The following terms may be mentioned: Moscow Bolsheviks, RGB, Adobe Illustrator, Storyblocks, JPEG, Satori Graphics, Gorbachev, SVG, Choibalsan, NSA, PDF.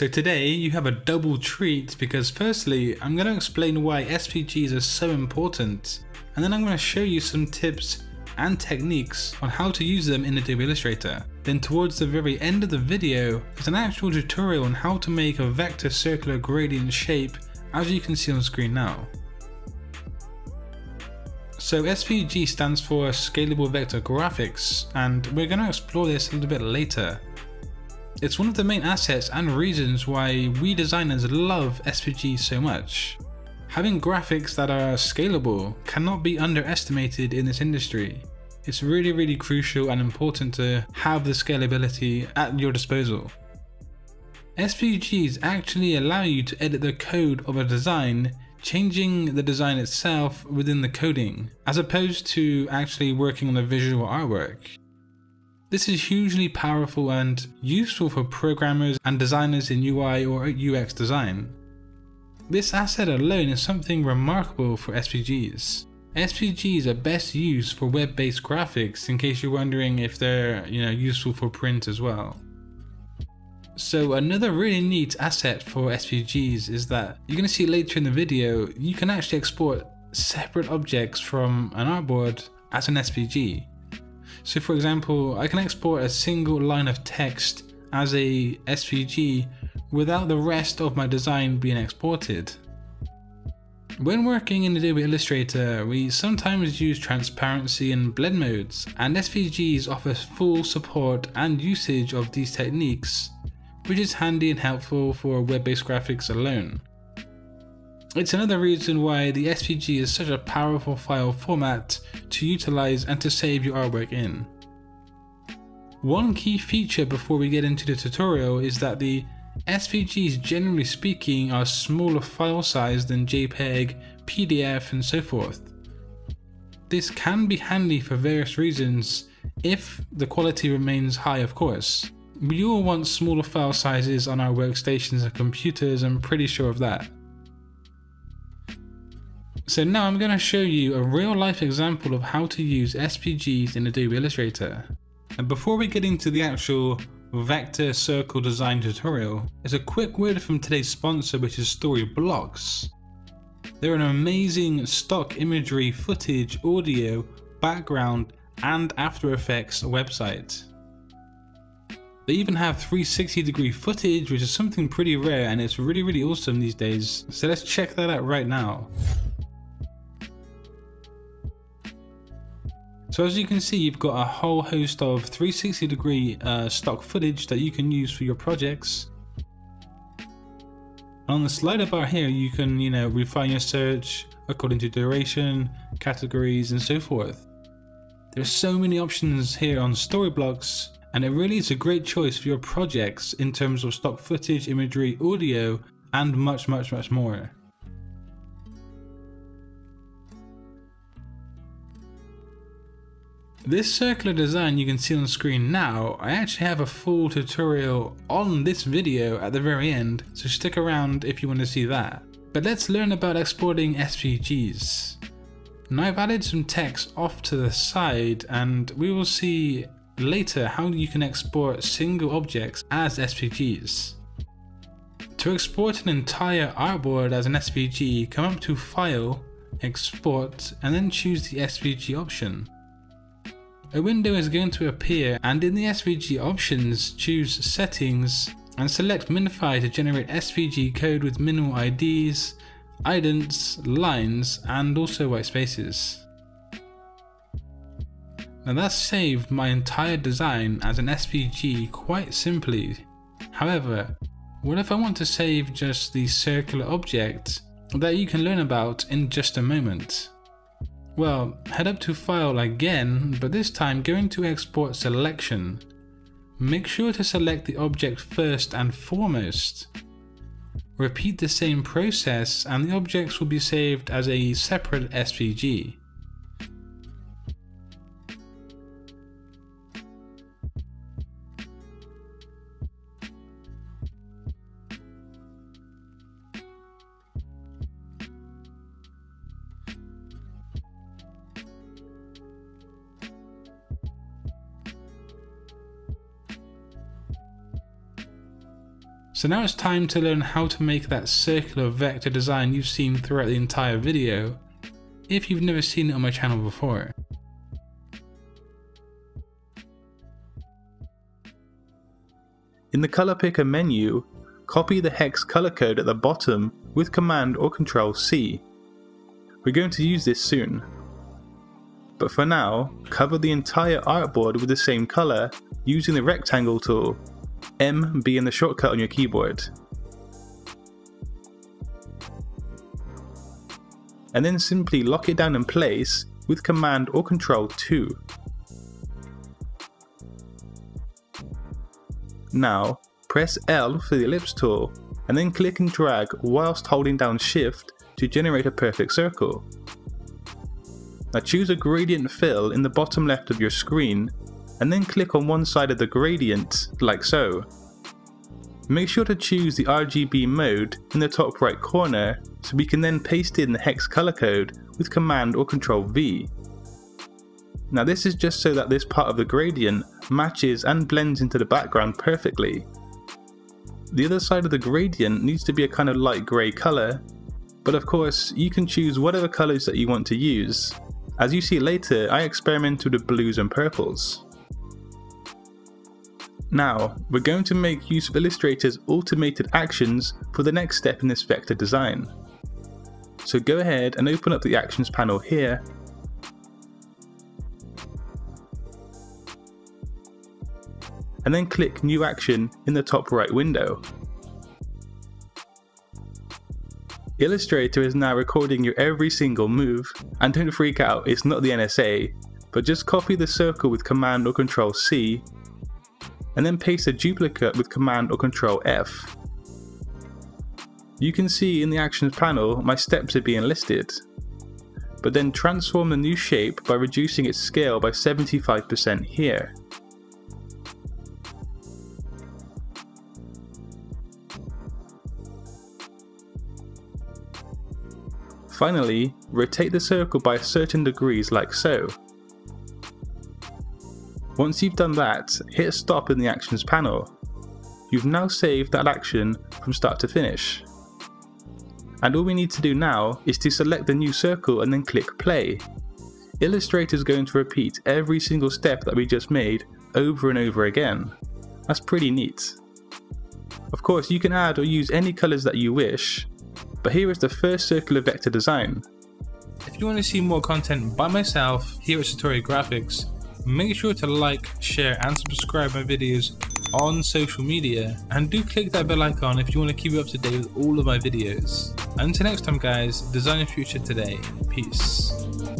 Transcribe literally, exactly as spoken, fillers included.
So today you have a double treat, because firstly I'm going to explain why S V Gs are so important, and then I'm going to show you some tips and techniques on how to use them in Adobe Illustrator. Then towards the very end of the video is an actual tutorial on how to make a vector circular gradient shape, as you can see on screen now. So S V G stands for Scalable Vector Graphics, and we're going to explore this a little bit later. It's one of the main assets and reasons why we designers love S V G so much. Having graphics that are scalable cannot be underestimated in this industry. It's really, really crucial and important to have the scalability at your disposal. S V Gs actually allow you to edit the code of a design, changing the design itself within the coding, as opposed to actually working on the visual artwork. This is hugely powerful and useful for programmers and designers in U I or U X design. This asset alone is something remarkable for S V Gs. S V Gs are best used for web-based graphics, in case you're wondering if they're, you know, useful for print as well. So another really neat asset for S V Gs is that, you're going to see later in the video, you can actually export separate objects from an artboard as an S V G. So for example, I can export a single line of text as a S V G without the rest of my design being exported. When working in Adobe Illustrator, we sometimes use transparency and blend modes, and S V Gs offer full support and usage of these techniques, which is handy and helpful for web-based graphics alone. It's another reason why the S V G is such a powerful file format to utilize and to save your artwork in. One key feature before we get into the tutorial is that the S V Gs, generally speaking, are smaller file size than JPEG, P D F and so forth. This can be handy for various reasons, if the quality remains high, of course. We all want smaller file sizes on our workstations and computers, I'm pretty sure of that. So now I'm going to show you a real life example of how to use S V Gs in Adobe Illustrator. And before we get into the actual vector circle design tutorial, is a quick word from today's sponsor, which is Storyblocks. They're an amazing stock imagery, footage, audio, background and After Effects website. They even have three sixty degree footage, which is something pretty rare, and it's really, really awesome these days. So let's check that out right now. So as you can see, you've got a whole host of three sixty degree uh, stock footage that you can use for your projects. On the slider bar here, you can, you know, refine your search according to duration, categories and so forth. There are so many options here on Storyblocks, and it really is a great choice for your projects in terms of stock footage, imagery, audio and much, much, much more. This circular design you can see on screen now, I actually have a full tutorial on this video at the very end, so stick around if you want to see that. But let's learn about exporting S V Gs. Now I've added some text off to the side, and we will see later how you can export single objects as S V Gs. To export an entire artboard as an S V G, come up to File, Export, and then choose the S V G option. A window is going to appear, and in the S V G options, choose Settings and select Minify to generate S V G code with minimal I Ds, idents, lines and also white spaces. Now that's saved my entire design as an S V G quite simply. However, what if I want to save just the circular object that you can learn about in just a moment? Well, head up to File again, but this time going to Export Selection. Make sure to select the object first and foremost. Repeat the same process and the objects will be saved as a separate S V G. So now it's time to learn how to make that circular vector design you've seen throughout the entire video, if you've never seen it on my channel before. In the color picker menu, copy the hex color code at the bottom with Command or Control C. We're going to use this soon. But for now, cover the entire artboard with the same color using the rectangle tool, M being the shortcut on your keyboard. And then simply lock it down in place with Command or Control two. Now, press L for the ellipse tool, and then click and drag whilst holding down Shift to generate a perfect circle. Now choose a gradient fill in the bottom left of your screen, and then click on one side of the gradient, like so. Make sure to choose the R G B mode in the top right corner, so we can then paste in the hex color code with Command or Control V. Now this is just so that this part of the gradient matches and blends into the background perfectly. The other side of the gradient needs to be a kind of light grey colour, but of course you can choose whatever colours that you want to use. As you see later, I experimented with blues and purples. Now, we're going to make use of Illustrator's automated actions for the next step in this vector design. So go ahead and open up the Actions panel here, and then click New Action in the top right window. Illustrator is now recording your every single move, and don't freak out, it's not the N S A, but just copy the circle with Command or Control C, and then paste a duplicate with Command or Control F. You can see in the Actions panel my steps are being listed, but then transform the new shape by reducing its scale by seventy-five percent here. Finally, rotate the circle by certain degrees like so. Once you've done that, hit stop in the Actions panel. You've now saved that action from start to finish. And all we need to do now is to select the new circle and then click play. Illustrator is going to repeat every single step that we just made over and over again. That's pretty neat. Of course, you can add or use any colors that you wish, but here is the first circular vector design. If you want to see more content by myself here at Satori Graphics, make sure to like, share and subscribe my videos on social media, and do click that bell icon if you want to keep up to date with all of my videos. Until next time guys, design your future today. Peace.